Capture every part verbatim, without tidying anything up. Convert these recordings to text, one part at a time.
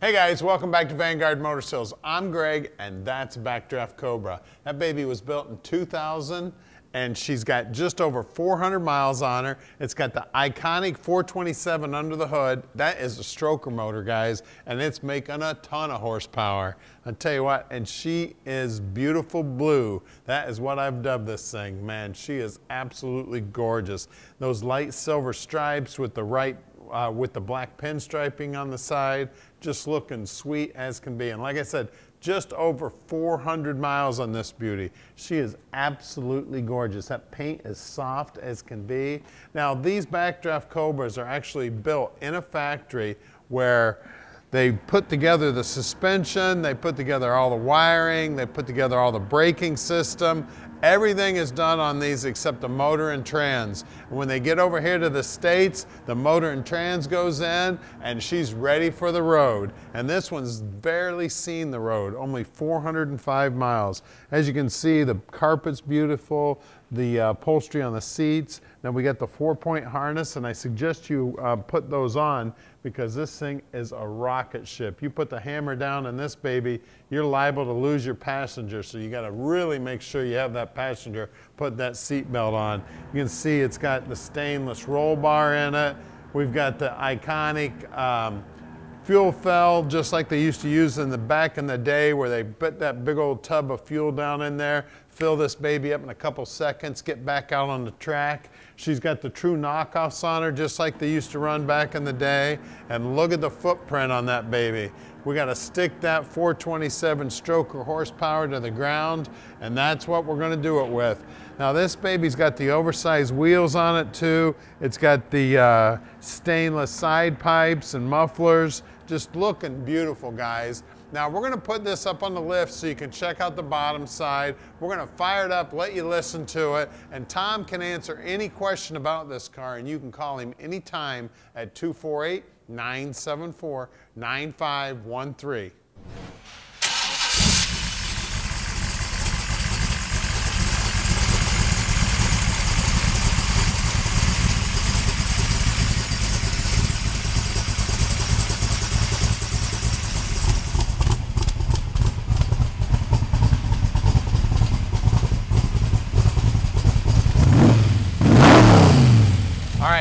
Hey guys, welcome back to Vanguard Motor Sales. I'm Greg and that's Backdraft Cobra. That baby was built in two thousand and she's got just over four hundred miles on her. It's got the iconic four twenty-seven under the hood. That is a stroker motor, guys, and it's making a ton of horsepower. I'll tell you what, and she is beautiful blue. That is what I've dubbed this thing, man. She is absolutely gorgeous. Those light silver stripes with the right Uh, with the black pinstriping on the side, just looking sweet as can be. And like I said, just over four hundred miles on this beauty. She is absolutely gorgeous. That paint is soft as can be. Now these Backdraft Cobras are actually built in a factory where they put together the suspension, they put together all the wiring, they put together all the braking system. Everything is done on these except the motor and trans. And when they get over here to the States, the motor and trans goes in and she's ready for the road. And this one's barely seen the road, only four hundred five miles. As you can see, the carpet's beautiful, the upholstery on the seats. Now we got the four-point harness, and I suggest you uh, put those on because this thing is a rocket ship. You put the hammer down on this baby, you're liable to lose your passenger, so you gotta really make sure you have that passenger put that seatbelt on. You can see it's got the stainless roll bar in it. We've got the iconic um, fuel fell, just like they used to use in the back in the day where they put that big old tub of fuel down in there, fill this baby up in a couple seconds, get back out on the track. She's got the true knockoffs on her, just like they used to run back in the day. And look at the footprint on that baby. We gotta stick that four twenty-seven stroker horsepower to the ground, and that's what we're gonna do it with. Now this baby's got the oversized wheels on it too. It's got the uh, stainless side pipes and mufflers. Just looking beautiful, guys. Now we're gonna put this up on the lift so you can check out the bottom side. We're gonna fire it up, let you listen to it, and Tom can answer any question about this car, and you can call him anytime at two four eight, nine seven four, nine five one three.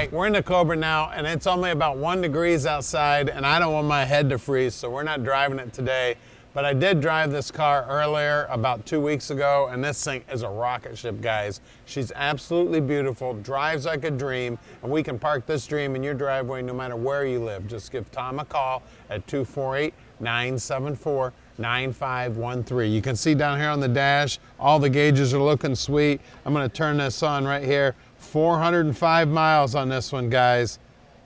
We're in the Cobra now, and it's only about one degrees outside, and I don't want my head to freeze, so we're not driving it today. But I did drive this car earlier, about two weeks ago, and this thing is a rocket ship, guys. She's absolutely beautiful, drives like a dream, and we can park this dream in your driveway no matter where you live. Just give Tom a call at two four eight, nine seven four, nine five one three. You can see down here on the dash, all the gauges are looking sweet. I'm gonna turn this on right here. four hundred five miles on this one, guys.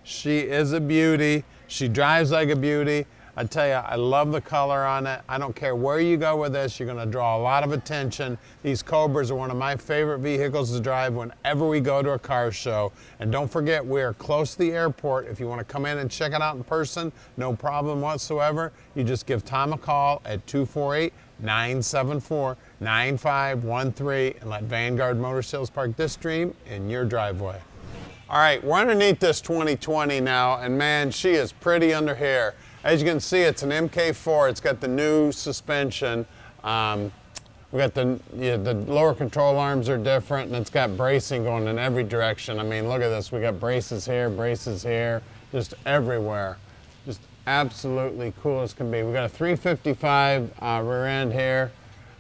She is a beauty. She drives like a beauty. I tell you, I love the color on it. I don't care where you go with this, you're gonna draw a lot of attention. These Cobras are one of my favorite vehicles to drive whenever we go to a car show. And don't forget, we are close to the airport. If you wanna come in and check it out in person, no problem whatsoever. You just give Tom a call at two four eight, nine seven four, nine five one three and let Vanguard Motor Sales park this dream in your driveway. All right, we're underneath this twenty twenty now, and man, she is pretty under here. As you can see, it's an M K four. It's got the new suspension. Um, we got the, you know, the lower control arms are different, and it's got bracing going in every direction. I mean, look at this. We got braces here, braces here, just everywhere. Just absolutely cool as can be. We got a three fifty-five uh, rear end here.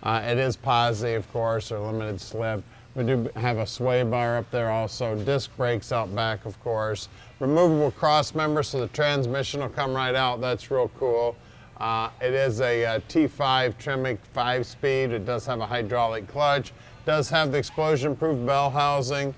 Uh, it is posi, of course, or limited slip. We do have a sway bar up there also. Disc brakes out back, of course. Removable cross member, so the transmission will come right out. That's real cool. Uh, it is a, a T five Tremec five-speed. It does have a hydraulic clutch. Does have the explosion-proof bell housing.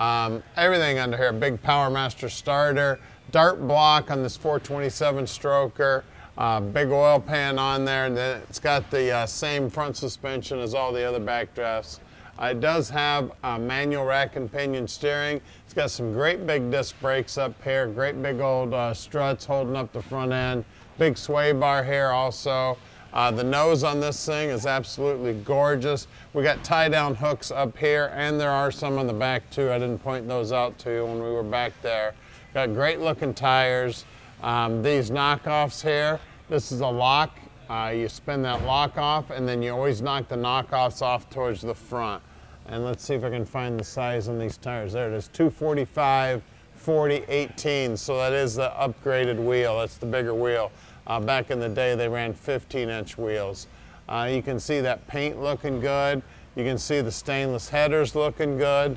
Um, everything under here. Big Powermaster starter. Dart block on this four twenty-seven stroker. Uh, big oil pan on there. And then it's got the uh, same front suspension as all the other backdrafts. Uh, it does have uh, manual rack and pinion steering. It's got some great big disc brakes up here, great big old uh, struts holding up the front end, big sway bar here also. Uh, the nose on this thing is absolutely gorgeous. We got tie-down hooks up here, and there are some on the back too. I didn't point those out to you when we were back there. Got great looking tires. Um, these knockoffs here, This is a lock. Uh, you spin that lock off, and then you always knock the knockoffs off towards the front. And let's see if I can find the size on these tires. There it is, two forty-five, forty, eighteen. So that is the upgraded wheel. That's the bigger wheel. Uh, back in the day, they ran fifteen inch wheels. Uh, you can see that paint looking good. You can see the stainless headers looking good.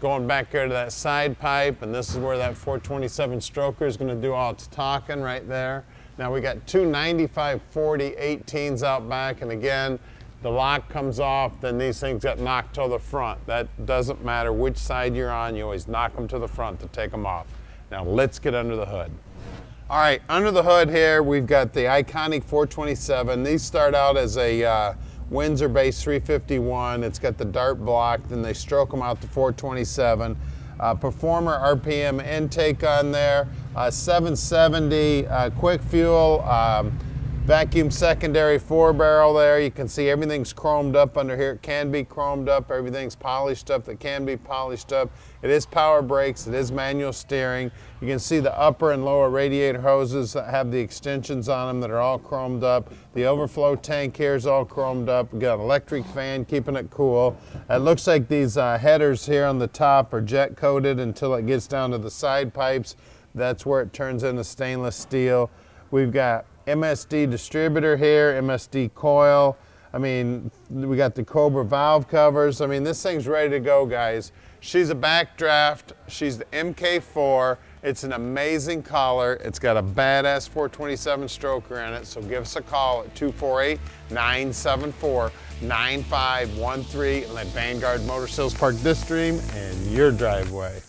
Going back here to that side pipe, and this is where that four twenty-seven stroker is going to do all its talking right there. Now we got two ninety-five forty eighteens out back, and again, the lock comes off, then these things get knocked to the front. That doesn't matter which side you're on, you always knock them to the front to take them off. Now let's get under the hood. All right, under the hood here, we've got the iconic four twenty-seven. These start out as a uh, Windsor base three fifty-one, it's got the Dart block, then they stroke them out to four twenty-seven. Uh, Performer R P M intake on there, uh, seven seventy uh, quick fuel, um, vacuum secondary four barrel there. You can see everything's chromed up under here. It can be chromed up, everything's polished up that can be polished up. It is power brakes, it is manual steering. You can see the upper and lower radiator hoses that have the extensions on them that are all chromed up. The overflow tank here is all chromed up. We've got an electric fan keeping it cool. It looks like these uh, headers here on the top are jet coated until it gets down to the side pipes. That's where it turns into stainless steel. We've got M S D distributor here, M S D coil. I mean, we got the Cobra valve covers. I mean, this thing's ready to go, guys. She's a Backdraft. She's the M K four. It's an amazing color. It's got a badass four twenty-seven stroker in it. So give us a call at two four eight, nine seven four, nine five one three and let Vanguard Motor Sales park this dream in your driveway.